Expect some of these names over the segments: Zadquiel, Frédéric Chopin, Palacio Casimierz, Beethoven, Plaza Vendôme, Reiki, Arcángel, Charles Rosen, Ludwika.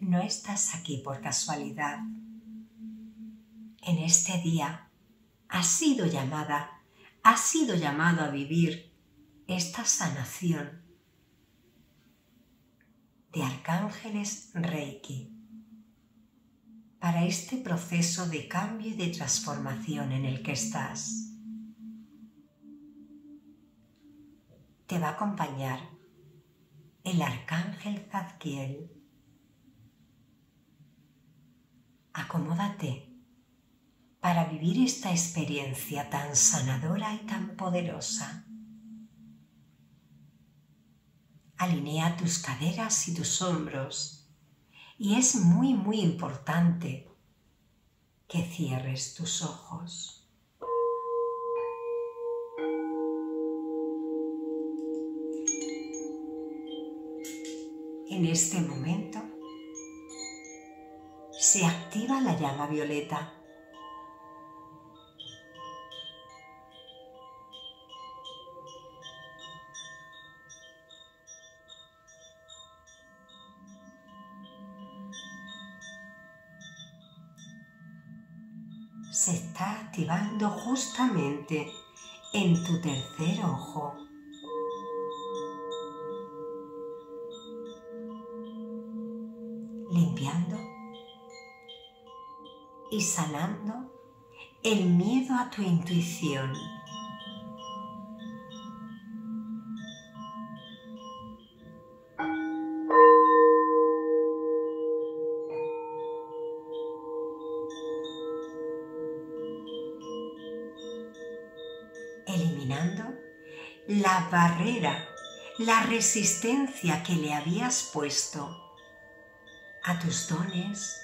No estás aquí por casualidad. En este día has sido llamada, has sido llamado a vivir esta sanación de arcángeles Reiki para este proceso de cambio y de transformación en el que estás. Te va a acompañar el arcángel Zadquiel. Acomódate para vivir esta experiencia tan sanadora y tan poderosa. Alinea tus caderas y tus hombros y es muy importante que cierres tus ojos. En este momento se activa la llama violeta. Se está activando justamente en tu tercer ojo. Limpiando y sanando el miedo a tu intuición. Eliminando la barrera, la resistencia que le habías puesto a tus dones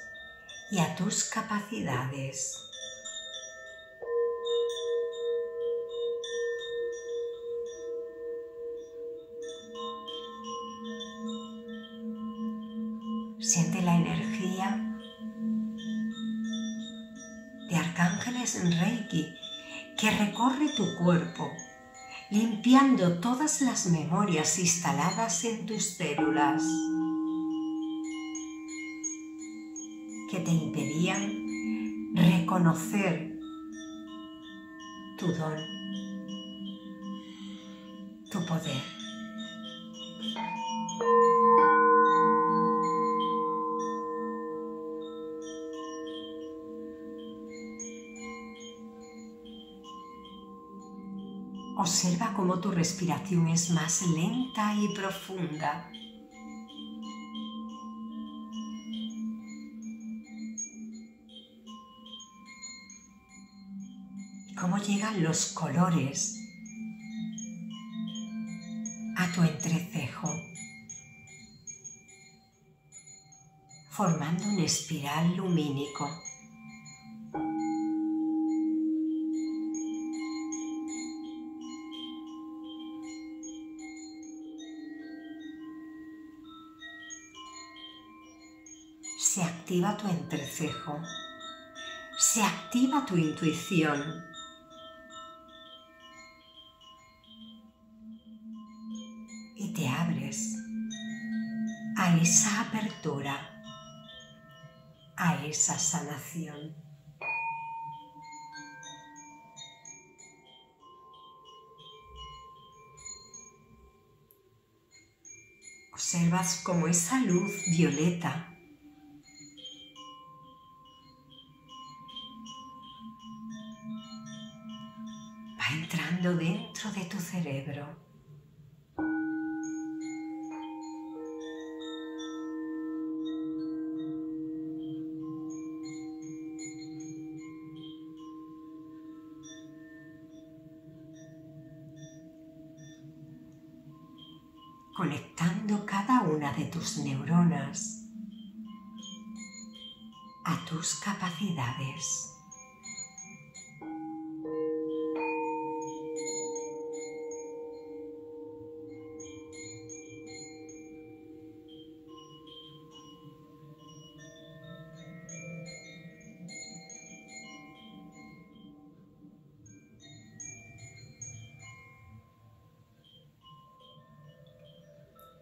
y a tus capacidades. Siente la energía de arcángeles en Reiki que recorre tu cuerpo, limpiando todas las memorias instaladas en tus células, que te impedían reconocer tu don, tu poder. Observa cómo tu respiración es más lenta y profunda. Cómo llegan los colores a tu entrecejo, formando un espiral lumínico. Se activa tu entrecejo, se activa tu intuición. Te abres a esa apertura, a esa sanación. Observas cómo esa luz violeta va entrando dentro de tu cerebro. Conectando cada una de tus neuronas a tus capacidades.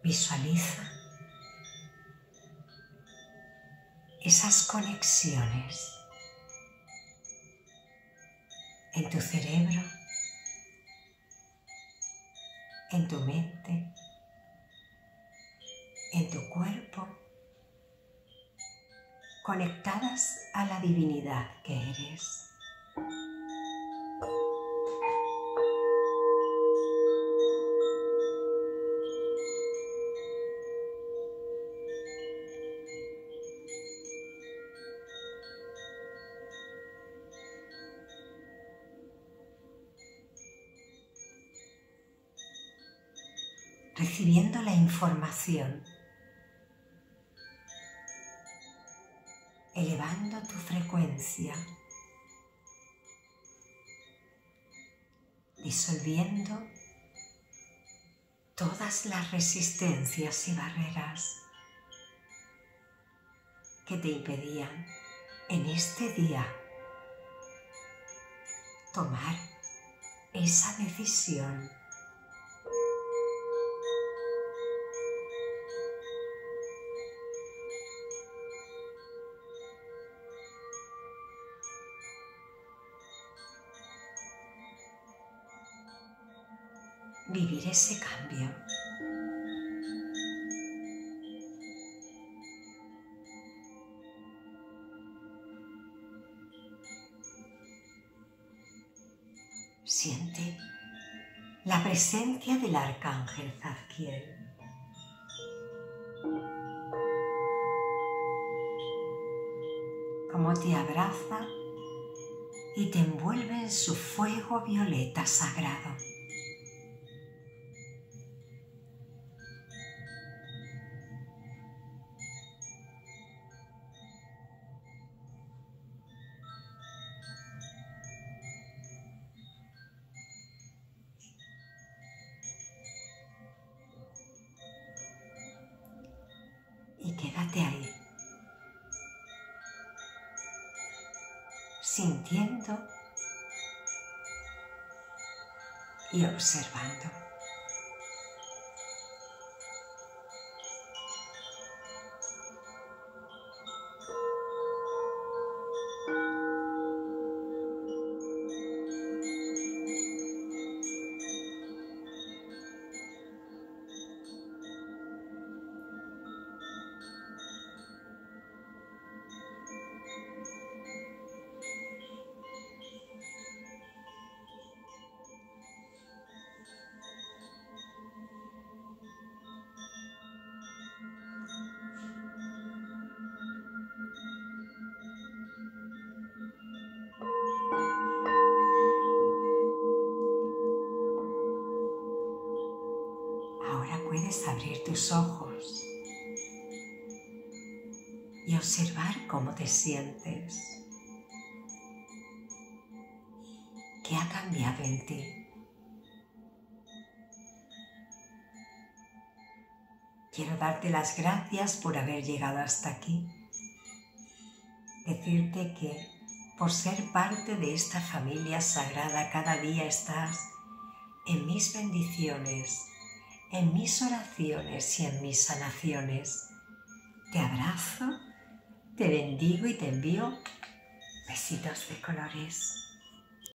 Visualiza esas conexiones en tu cerebro, en tu mente, en tu cuerpo, conectadas a la divinidad que eres. Recibiendo la información, elevando tu frecuencia, disolviendo todas las resistencias y barreras que te impedían en este día tomar esa decisión. Vivir ese cambio. Siente la presencia del Arcángel Zadquiel. Como te abraza y te envuelve en su fuego violeta sagrado. Y quédate ahí, sintiendo y observando. Puedes abrir tus ojos y observar cómo te sientes, qué ha cambiado en ti. Quiero darte las gracias por haber llegado hasta aquí, decirte que por ser parte de esta familia sagrada cada día estás en mis bendiciones, en mis oraciones y en mis sanaciones. Te abrazo, te bendigo y te envío besitos de colores.